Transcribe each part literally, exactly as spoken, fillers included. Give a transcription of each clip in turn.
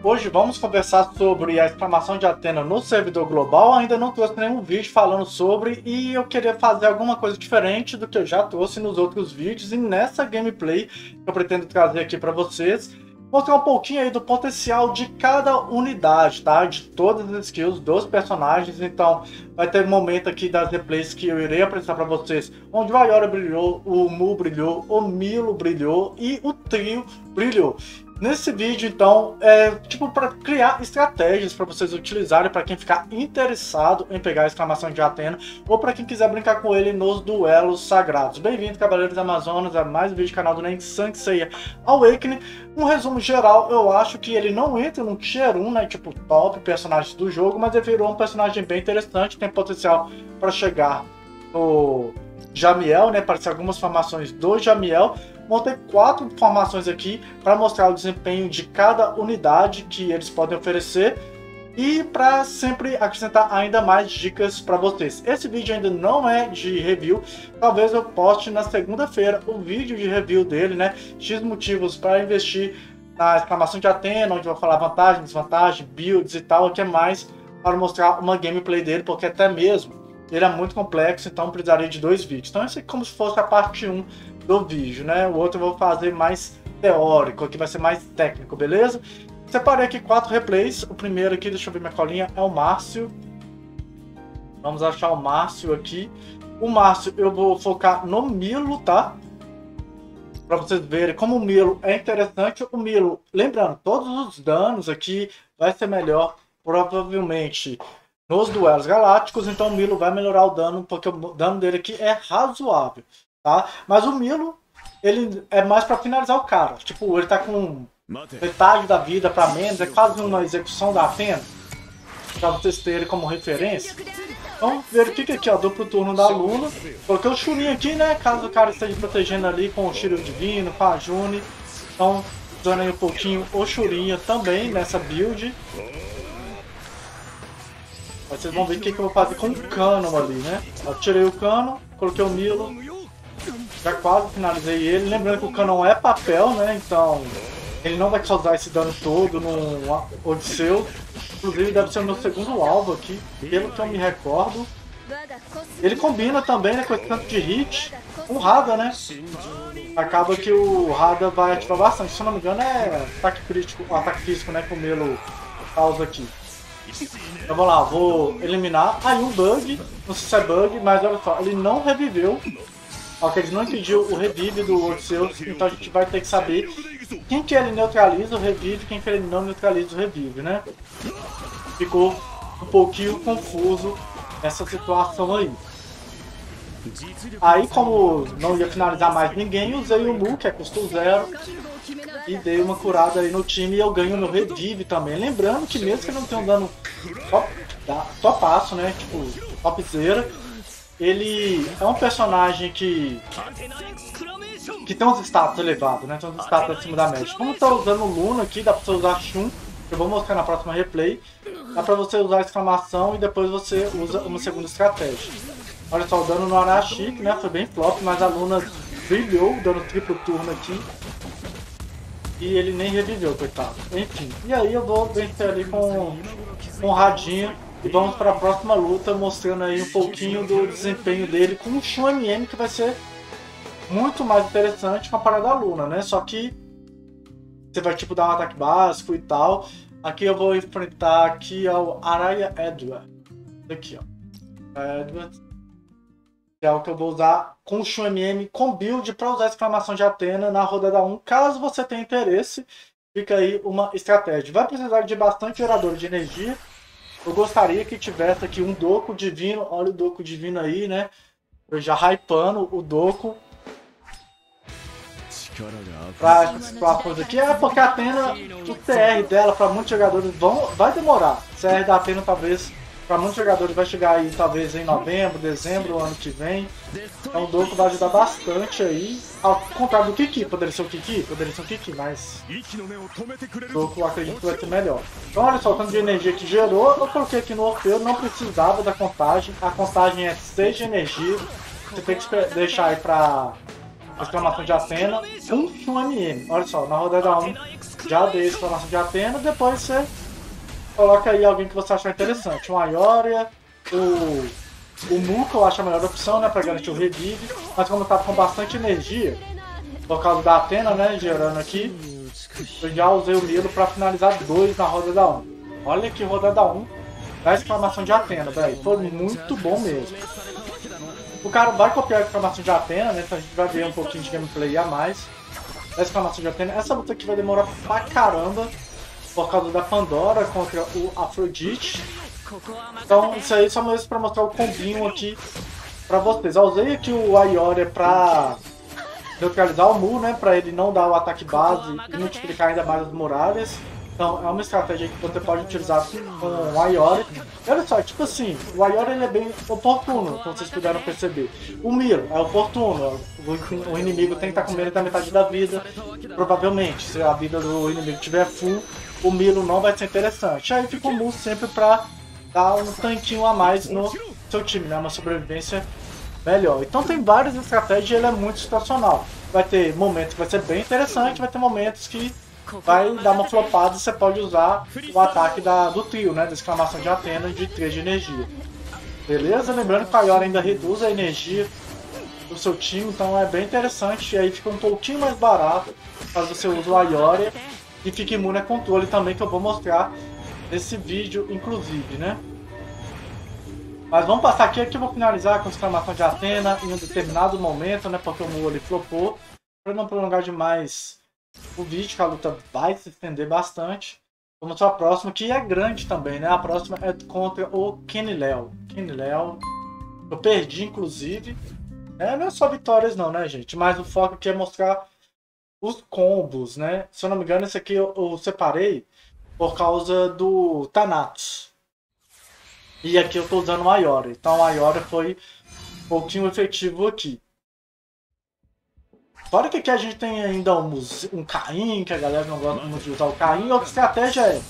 Hoje vamos conversar sobre a exclamação de Atena no servidor global. Ainda não trouxe nenhum vídeo falando sobre e eu queria fazer alguma coisa diferente do que eu já trouxe nos outros vídeos, e nessa gameplay que eu pretendo trazer aqui para vocês, mostrar um pouquinho aí do potencial de cada unidade, tá? De todas as skills dos personagens. Então vai ter um momento aqui das replays que eu irei apresentar para vocês, onde o Aioria brilhou, o Mu brilhou, o Milo brilhou e o trio brilhou. Nesse vídeo, então, é tipo para criar estratégias para vocês utilizarem, para quem ficar interessado em pegar a exclamação de Atena ou para quem quiser brincar com ele nos duelos sagrados. Bem-vindo, Cavaleiros Amazonas, a mais um vídeo do canal do Nenksan Kseya Awakening. Um resumo geral, eu acho que ele não entra no tier um, né, tipo top personagens do jogo, mas ele virou um personagem bem interessante, tem potencial para chegar no Jamiel, né, para ser algumas formações do Jamiel. Montei quatro formações aqui para mostrar o desempenho de cada unidade que eles podem oferecer e para sempre acrescentar ainda mais dicas para vocês. Esse vídeo ainda não é de review, talvez eu poste na segunda-feira o vídeo de review dele, né? X motivos para investir na exclamação de Atena, onde eu vou falar vantagem, desvantagem, builds e tal, que é mais para mostrar uma gameplay dele, porque até mesmo ele é muito complexo, então precisaria de dois vídeos. Então esse é como se fosse a parte um do vídeo, né? O outro eu vou fazer mais teórico, aqui vai ser mais técnico, beleza? Separei aqui quatro replays. O primeiro aqui, deixa eu ver minha colinha, é o Márcio. Vamos achar o Márcio aqui. O Márcio eu vou focar no Milo, tá? Para vocês verem como o Milo é interessante. O Milo, lembrando, todos os danos aqui vai ser melhor, provavelmente, nos duelos galácticos. Então o Milo vai melhorar o dano, porque o dano dele aqui é razoável, tá? Mas o Milo, ele é mais pra finalizar o cara. Tipo, ele tá com metade da vida pra menos, é quase uma execução da Atena, pra vocês terem como referência. Então verifica aqui, ó, duplo turno da Luna. Coloquei o Shurinha aqui, né, caso o cara esteja protegendo ali com o Shiro Divino, com a June. Então usando aí um pouquinho o Shurinha também nessa build. Vocês vão ver o que, que eu vou fazer com o Kano ali, né? Eu tirei o Kano, coloquei o Milo, já quase finalizei ele. Lembrando que o Kano é papel, né? Então ele não vai causar esse dano todo no Odisseu. Inclusive deve ser o meu segundo alvo aqui, pelo que eu me recordo. Ele combina também, né, com esse tanto de hit com o Rada, né? Acaba que o Rada vai ativar bastante. Se eu não me engano é ataque crítico, um ataque físico, né, que o Milo causa aqui. Então vamos lá, vou eliminar. Aí um bug, não sei se é bug, mas olha só, ele não reviveu. Ok, ele não impediu o revive do Odisseu, então a gente vai ter que saber quem que ele neutraliza o revive, quem que ele não neutraliza o revive, né? Ficou um pouquinho confuso essa situação aí. Aí como não ia finalizar mais ninguém, usei o Mu, que é custo zero, e dei uma curada aí no time e eu ganho meu revive também. Lembrando que mesmo que ele não tenha um dano top, top aço, né, tipo topzera, ele é um personagem que que tem uns status elevados, né, tem uns status acima da média. Como tá usando Luna aqui, dá pra você usar Shun, que eu vou mostrar na próxima replay. Dá pra você usar a exclamação e depois você usa uma segunda estratégia. Olha só, o dano no Arachique, né, foi bem flop, mas a Luna brilhou dando triplo turno aqui. E ele nem reviveu, coitado. Enfim, e aí eu vou vencer ali com, com o Radinho. E vamos para a próxima luta, mostrando aí um pouquinho do desempenho dele com o Shun M M, que vai ser muito mais interessante comparado à Luna, né? Só que você vai tipo dar um ataque básico e tal. Aqui eu vou enfrentar aqui ao Araya Edward. Aqui, ó. Edward. É o que eu vou usar com o Shun M M, com build, para usar a exclamação de Atena na rodada um. Caso você tenha interesse, fica aí uma estratégia. Vai precisar de bastante gerador de energia. Eu gostaria que tivesse aqui um Doku divino. Olha o Doku divino aí, né? Eu já hypando o Doku. Pra essas coisas aqui, é porque a Atena, o C R dela para muitos jogadores vão, vai demorar. O C R da Atena talvez... Para muitos jogadores vai chegar aí talvez em novembro, dezembro, o ano que vem. Então o Doku vai ajudar bastante aí. Ao contrário do Kiki, poderia ser o Kiki? Poderia ser o Kiki, mas o Doku acredito que vai ser melhor. Então olha só o tanto de energia que gerou. Eu coloquei aqui no Orfeu, não precisava da contagem. A contagem é seis de energia. Você tem que deixar aí para exclamação de Atena. um Shun M M. Olha só, na rodada um já dei a exclamação de Atena, depois você coloca aí alguém que você achar interessante. Uma Aioria, o... O Mu, que eu acho a melhor opção, né, pra garantir o revive, mas como eu tava com bastante energia, por causa da Atena, né, gerando aqui, eu já usei o Milo pra finalizar dois na rodada um. Olha que rodada um da exclamação de Atena, velho, foi muito bom mesmo. O cara vai copiar a exclamação de Atena, né, então a gente vai ver um pouquinho de gameplay a mais da exclamação de Atena. Essa luta aqui vai demorar pra caramba, por causa da Pandora contra o Afrodite. Então isso aí só mesmo pra mostrar o combinho aqui pra vocês. Eu usei aqui o Aioria pra neutralizar o Mu, né, pra ele não dar o ataque base e multiplicar ainda mais as muralhas. Então é uma estratégia que você pode utilizar com o Aioria. E olha só, tipo assim, o Aioria ele é bem oportuno, como vocês puderam perceber. O Milo é oportuno, o inimigo tem que estar com menos da metade da vida. Provavelmente, se a vida do inimigo tiver full, o Milo não vai ser interessante. Aí fica o Mu sempre pra dar um tanquinho a mais no seu time, né? Uma sobrevivência melhor. Então tem várias estratégias e ele é muito situacional. Vai ter momentos que vai ser bem interessante, vai ter momentos que vai dar uma flopada e você pode usar o ataque da, do trio, né? Da exclamação de Atena de três de energia. Beleza? Lembrando que a Aioria ainda reduz a energia do seu time, então é bem interessante. E aí fica um pouquinho mais barato caso você use o Aioria e fica imune a controle também, que eu vou mostrar nesse vídeo, inclusive, né? Mas vamos passar aqui, aqui eu vou finalizar com a exclamação de Atena em um determinado momento, né? Porque o Mu ele flopou. Para não prolongar demais o vídeo, que a luta vai se estender bastante. Vamos para a próxima, que é grande também, né? A próxima é contra o Kenileu. Kenileu. Eu perdi, inclusive. É, não é só vitórias não, né, gente? Mas o foco aqui é mostrar os combos, né? Se eu não me engano, esse aqui eu, eu separei por causa do Thanatos. E aqui eu estou usando o Aioria. Então o Aioria foi um pouquinho efetivo aqui. Fora que aqui a gente tem ainda um, um Caim, que a galera não gosta muito de usar o Caim. Outra estratégia é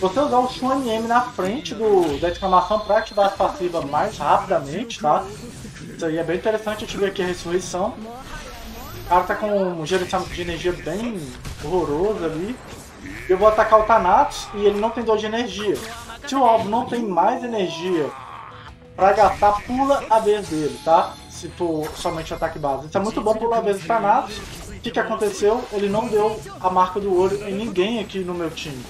você usar o Shun M na frente do, da exclamação para ativar as passivas mais rapidamente, tá? Isso aí é bem interessante. Eu tive aqui a ressurreição. O cara tá com um gerenciamento de energia bem horroroso ali. Eu vou atacar o Thanatos e ele não tem dois de energia. Se o alvo não tem mais energia pra gastar, pula a vez dele, tá? Se for somente ataque base. Isso é muito bom, pular a vez do Thanatos. O que que aconteceu? Ele não deu a marca do ouro em ninguém aqui no meu time.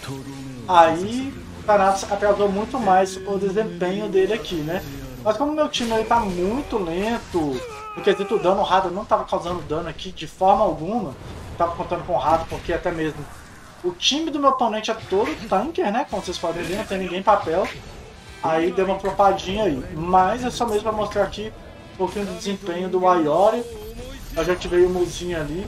Aí o Thanatos atrasou muito mais o desempenho dele aqui, né? Mas como o meu time ele tá muito lento, no quesito dano, o Rada não tava causando dano aqui de forma alguma. Eu tava contando com o Rada porque até mesmo o time do meu oponente é todo tanker, né? Como vocês podem ver, não tem ninguém papel. Aí deu uma flopadinha aí. Mas é só mesmo pra mostrar aqui um pouquinho do desempenho do Aioria. Eu já ativei o Muzinho ali.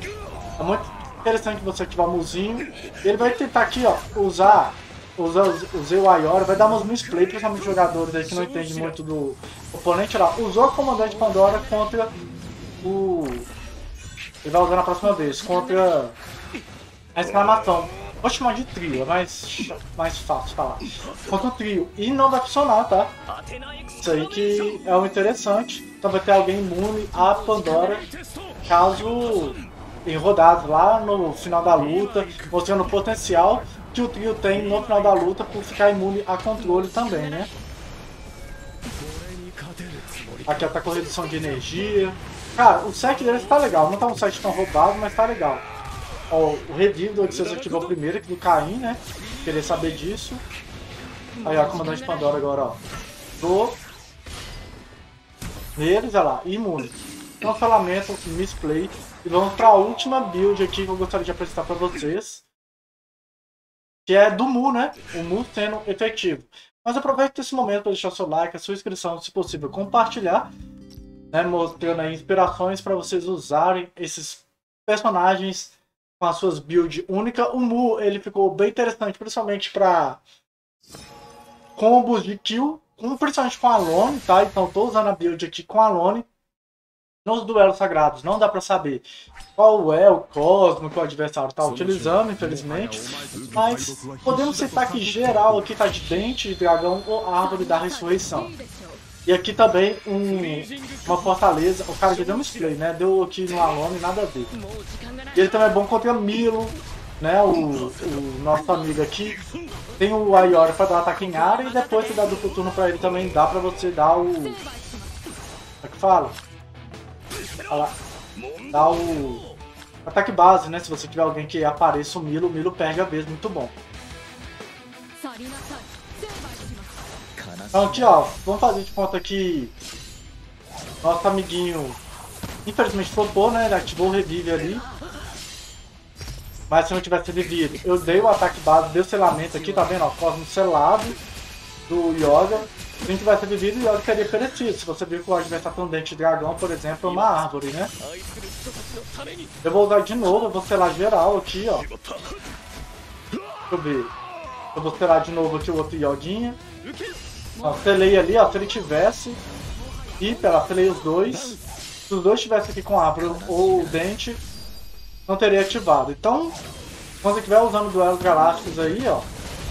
É muito interessante você ativar o Muzinho. Ele vai tentar aqui, ó, usar, usar usei o Aioria. Vai dar umas misplay, principalmente jogadores aí que não entendem muito do oponente. Olha lá, usou o comandante Pandora contra o... Ele vai usar na próxima vez, contra a exclamação. Vou chamar de trio, é mais, mais fácil falar. Contra o trio. E não vai funcionar, tá? Isso aí que é o interessante. Então vai ter alguém imune a Pandora, caso em rodadas lá no final da luta, mostrando o potencial que o trio tem no final da luta por ficar imune a controle também, né? Aqui ela tá com redução de energia. Cara, o set deles tá legal. Não tá um set tão roubado, mas tá legal. Ó, o revive do Odisseu ativou primeiro, que do Caim, né? Queria saber disso. Aí, ó, comandante Pandora agora, ó. Do. Neles, olha lá, imune. Cancelamento, misplay. E vamos pra última build aqui que eu gostaria de apresentar pra vocês. Que é do Mu, né? O Mu sendo efetivo. Mas aproveita esse momento pra deixar seu like, a sua inscrição, se possível, compartilhar. Né? Mostrando aí inspirações pra vocês usarem esses personagens com as suas builds únicas. O Mu ele ficou bem interessante, principalmente para combos de kill, principalmente com a Lone, tá? Então estou usando a build aqui com a Lone. Nos duelos sagrados não dá para saber qual é o cosmo que o adversário está utilizando, infelizmente. Mas podemos citar que geral aqui está de dente, de dragão ou árvore da ressurreição. E aqui também um, uma fortaleza, o cara já deu um spray, né? Deu aqui no Alone, nada a ver. E ele também é bom contra Milo, né, o, o nosso amigo aqui, tem o Aioria pra dar um ataque em área e depois se dá duplo turno pra ele também, dá pra você dar o... Como é que fala? Dá o ataque base, né, se você tiver alguém que apareça o Milo, o Milo pega a vez, muito bom. Então aqui ó, vamos fazer de conta que nosso amiguinho infelizmente flopou, né, ele ativou o revive ali. Mas se não tivesse revivido, eu dei o ataque base, dei o selamento aqui, tá vendo? Ó, Cosmo selado do Yoga. Se não tivesse revivido, o Yoga seria perecido. Se você viu que o Yoga tivesse atendente dragão, por exemplo, é uma árvore, né? Eu vou usar de novo, eu vou selar geral aqui, ó. Deixa eu ver. Eu vou selar de novo aqui o outro Yoguinha. Ó, selei ali, ó, se ele tivesse. E pela selei os dois. Se os dois estivessem aqui com a árvore ou o dente, não teria ativado. Então, quando você estiver usando duelos galácticos aí, ó,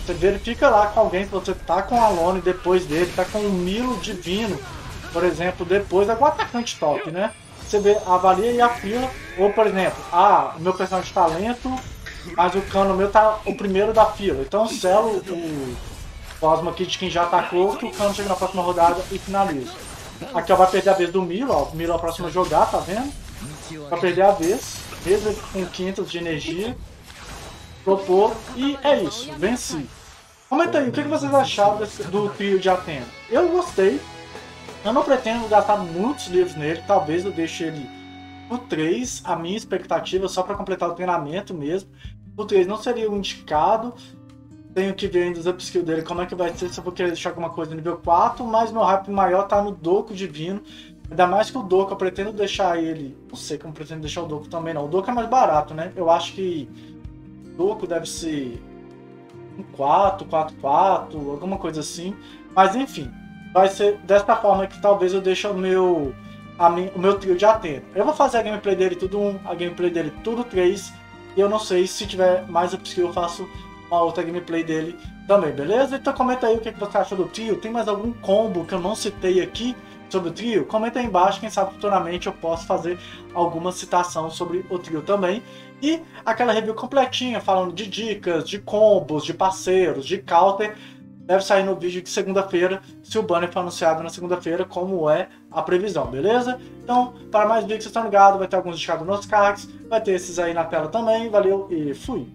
você verifica lá com alguém, se você tá com a Lone depois dele, tá com o Milo Divino, por exemplo, depois, algum atacante top, né? Você vê, avalia aí a fila, ou por exemplo, ah, o meu personagem tá lento, mas o Kano meu tá o primeiro da fila. Então selo o Cosmo aqui de quem já atacou, que o Kano chega na próxima rodada e finaliza. Aqui ó, vai perder a vez do Milo, ó, o Milo é a próxima a jogar, tá vendo? Vai perder a vez. Mesmo com quinhentos de energia, propor, e é isso, venci. Comenta aí, o que vocês acharam desse, do trio de Atena? Eu gostei, eu não pretendo gastar muitos livros nele, talvez eu deixe ele no três, a minha expectativa é só para completar o treinamento mesmo. O três não seria o indicado, tenho que ver ainda os upskills dele, como é que vai ser, se eu vou querer deixar alguma coisa no nível quatro, mas meu hype maior tá no Doku Divino. Ainda mais que o Doku, eu pretendo deixar ele... Não sei como eu pretendo deixar o Doku também, não. O Doku é mais barato, né? Eu acho que o Doku deve ser um quatro, quatro, quatro, alguma coisa assim. Mas, enfim, vai ser desta forma que talvez eu deixe o meu, a minha, o meu trio de Atena. Eu vou fazer a gameplay dele tudo um, a gameplay dele tudo três. E eu não sei se tiver mais upskill, eu faço uma outra gameplay dele também, beleza? Então comenta aí o que você achou do trio. Tem mais algum combo que eu não citei aqui sobre o trio? Comenta aí embaixo, quem sabe futuramente eu posso fazer alguma citação sobre o trio também. E aquela review completinha, falando de dicas, de combos, de parceiros, de counter, deve sair no vídeo de segunda-feira, se o banner for anunciado na segunda-feira, como é a previsão, beleza? Então, para mais vídeos, vocês estão ligados, vai ter alguns indicados nos cards, vai ter esses aí na tela também, valeu e fui!